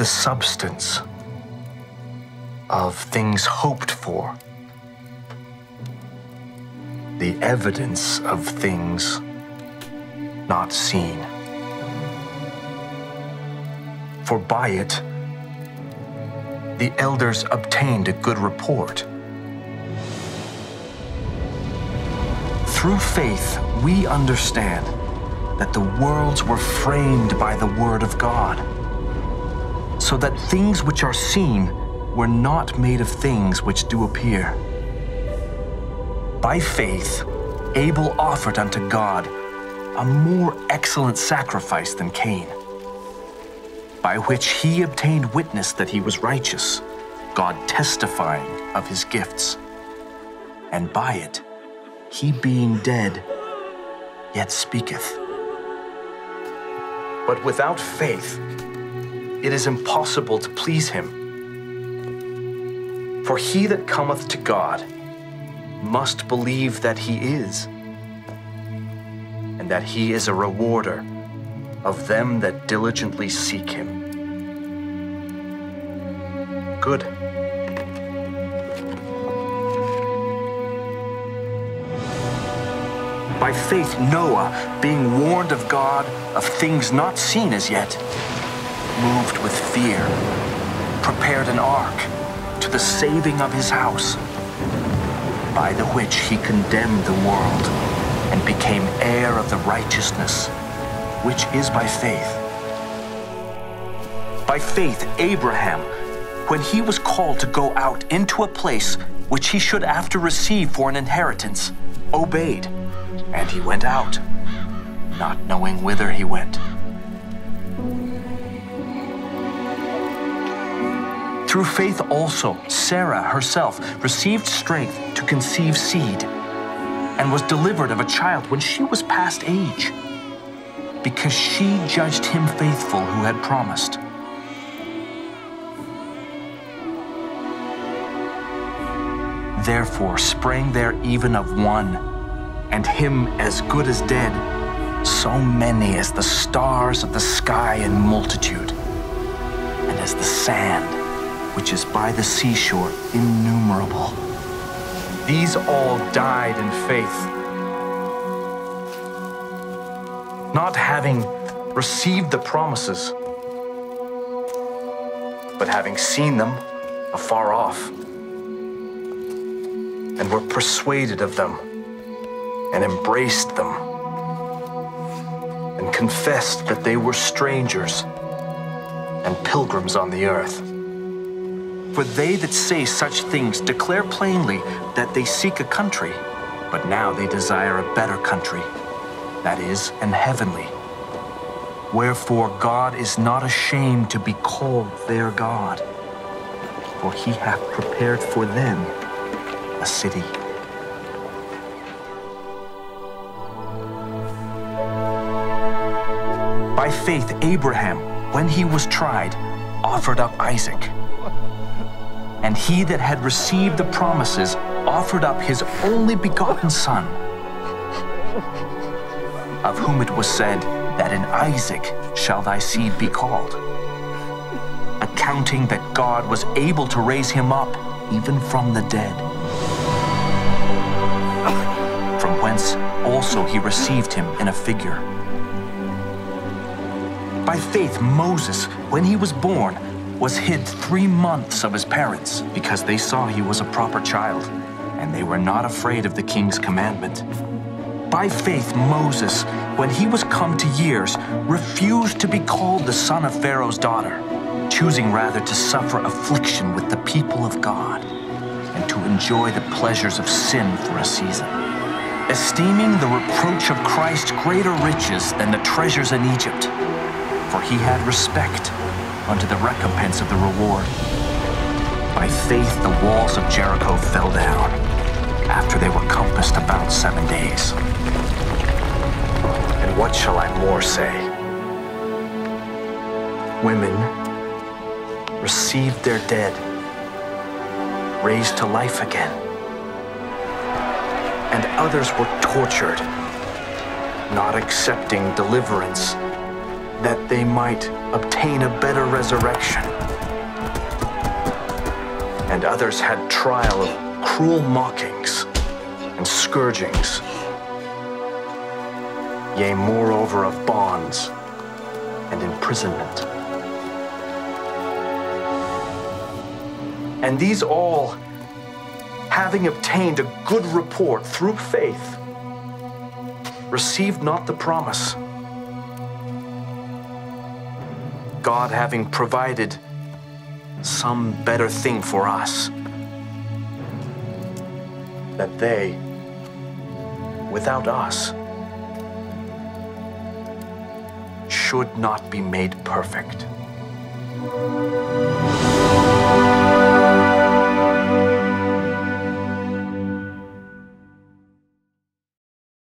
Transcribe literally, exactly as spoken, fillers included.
the substance of things hoped for, the evidence of things not seen. For by it, the elders obtained a good report. Through faith, we understand that the worlds were framed by the word of God, so that things which are seen were not made of things which do appear. By faith, Abel offered unto God a more excellent sacrifice than Cain, by which he obtained witness that he was righteous, God testifying of his gifts. And by it, he being dead, yet speaketh. But without faith, it is impossible to please him. For he that cometh to God must believe that he is, and that he is a rewarder of them that diligently seek him. Good. By faith, Noah, being warned of God of things not seen as yet, moved with fear, prepared an ark to the saving of his house, by the which he condemned the world and became heir of the righteousness, which is by faith. By faith, Abraham, when he was called to go out into a place which he should after receive for an inheritance, obeyed, and he went out, not knowing whither he went. Through faith also, Sarah herself received strength to conceive seed, and was delivered of a child when she was past age, because she judged him faithful who had promised. Therefore sprang there even of one, and him as good as dead, so many as the stars of the sky in multitude, and as the sand which is by the seashore innumerable. These all died in faith, not having received the promises, but having seen them afar off, and were persuaded of them, and embraced them, and confessed that they were strangers and pilgrims on the earth. For they that say such things declare plainly that they seek a country, but now they desire a better country, that is, an heavenly. Wherefore God is not ashamed to be called their God, for he hath prepared for them a city. By faith, Abraham, when he was tried, offered up Isaac. And he that had received the promises offered up his only begotten son, of whom it was said, that in Isaac shall thy seed be called, accounting that God was able to raise him up even from the dead, from whence also he received him in a figure. By faith Moses, when he was born, was hid three months of his parents, because they saw he was a proper child, and they were not afraid of the king's commandment. By faith Moses, when he was come to years, refused to be called the son of Pharaoh's daughter, choosing rather to suffer affliction with the people of God, and to enjoy the pleasures of sin for a season, esteeming the reproach of Christ greater riches than the treasures in Egypt, for he had respect unto the recompense of the reward. By faith the walls of Jericho fell down, after they were compassed about seven days. And what shall I more say? Women received their dead, raised to life again, and others were tortured, not accepting deliverance, that they might obtain a better resurrection. And others had trial of cruel mockings and scourgings, yea, moreover of bonds and imprisonment. And these all, having obtained a good report through faith, received not the promise, God having provided some better thing for us, that they, without us, should not be made perfect.